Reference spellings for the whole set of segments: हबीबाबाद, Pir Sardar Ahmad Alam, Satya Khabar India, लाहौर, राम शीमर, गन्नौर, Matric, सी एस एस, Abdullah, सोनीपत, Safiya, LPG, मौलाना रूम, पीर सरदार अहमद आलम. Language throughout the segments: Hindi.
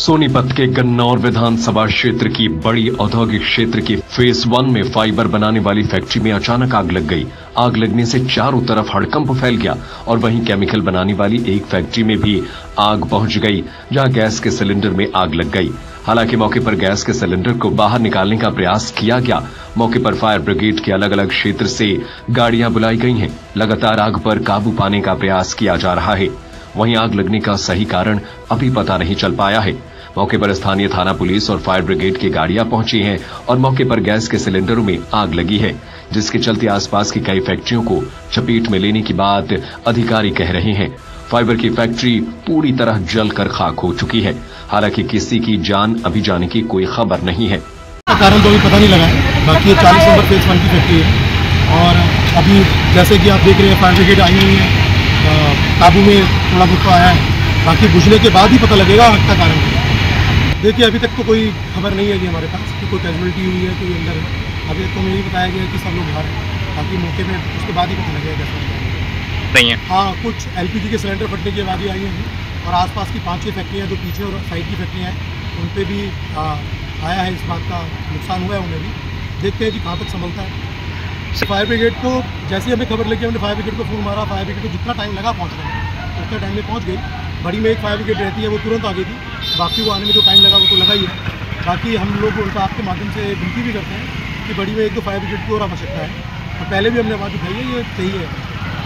सोनीपत के गन्नौर विधानसभा क्षेत्र की बड़ी औद्योगिक क्षेत्र की फेज 1 में फाइबर बनाने वाली फैक्ट्री में अचानक आग लग गई। आग लगने से चारों तरफ हड़कंप फैल गया और वहीं केमिकल बनाने वाली एक फैक्ट्री में भी आग पहुंच गई, जहां गैस के सिलेंडर में आग लग गई। हालांकि मौके पर गैस के सिलेंडर को बाहर निकालने का प्रयास किया गया। मौके पर फायर ब्रिगेड के अलग अलग क्षेत्र से गाड़ियां बुलाई गई हैं। लगातार आग पर काबू पाने का प्रयास किया जा रहा है। वहीं आग लगने का सही कारण अभी पता नहीं चल पाया है। मौके पर स्थानीय थाना पुलिस और फायर ब्रिगेड की गाड़ियां पहुंची हैं और मौके पर गैस के सिलेंडरों में आग लगी है, जिसके चलते आसपास की कई फैक्ट्रियों को चपेट में लेने की बात अधिकारी कह रहे हैं। फाइबर की फैक्ट्री पूरी तरह जलकर खाक हो चुकी है। हालांकि किसी की जान अभी जाने की कोई खबर नहीं है। कारण तो भी पता नहीं लगा है। बाकी 40 नंबर फेज 1 की फैक्ट्री है और अभी जैसे कि आप देख रहे हैं फायर ब्रिगेड आई हुई है, काबू में थोड़ा बहुत आया है। बाकी घुसने के बाद ही पता लगेगा आग का कारण। देखिए अभी तक तो कोई खबर नहीं है कि हमारे पास कि कोई कैजुअलिटी हुई है, कोई अंदर है। अभी तो यही बताया गया है कि सब लोग बाहर हैं। बाकी मौके पर उसके बाद ही पता लगेगा नहीं है। हाँ, कुछ LPG के सिलेंडर फटने की आवाज़ें आई हैं और आसपास की 5-6 फैक्ट्रियाँ जो पीछे और साइड की फैक्ट्रियाँ हैं उन पे भी आया है, इस बात का नुकसान हुआ है उन्हें भी। देखते हैं कि कहाँ तक संभलता है। फायर ब्रिगेड को जैसे हमें खबर लगी हमने फायर ब्रिगेड को फ़ोन मारा। फायर ब्रिगेड को जितना टाइम लगा पहुँचने में उतना टाइम में पहुँच गई। बड़ी में एक फायर ब्रिगेड रहती है, वो तुरंत आ गई थी। बाकी वो आने में जो टाइम लगा वो तो लगा ही है। बाकी हम लोग उनका आपके माध्यम से विनती भी करते हैं कि बड़ी में एक तो फायर ब्रिगेड की और आवश्यकता है। और पहले भी हमने आवाज़ उठाई है, ये सही है,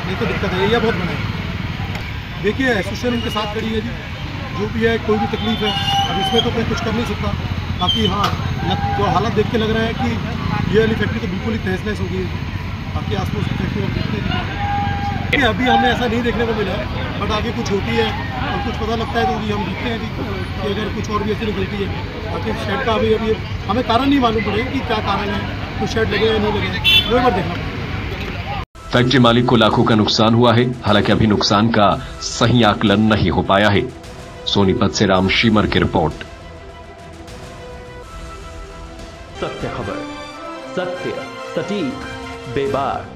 नहीं तो दिक्कत है। यह बहुत बना है। देखिए एसोसिएशन उनके साथ खड़ी है जी, जो भी है कोई भी तकलीफ है। अब इसमें तो कोई कुछ कर नहीं सकता। बाकी हाँ, जो हालत देख के लग रहा है कि ये वाली फैक्ट्री तो बिल्कुल ही तहस नहस हो गई है। बाकी आसपास की फैक्ट्री हम देखते हैं, अभी हमें ऐसा नहीं देखने को मिला है, बट आगे कुछ होती है और कुछ पता लगता है तो भी हम देखते हैं कि अगर कुछ और भी ऐसी निकलती है। बाकी शेड का अभी अभी हमें कारण नहीं मालूम पड़ेगा कि क्या कारण है, कुछ शेड लगे या नहीं लगे, वो एक बार देखना पड़ेगा। फैक्ट्री मालिक को लाखों का नुकसान हुआ है। हालांकि अभी नुकसान का सही आकलन नहीं हो पाया है। सोनीपत से राम शीमर की रिपोर्ट। सत्य खबर, सत्य, सटीक, बेबाक।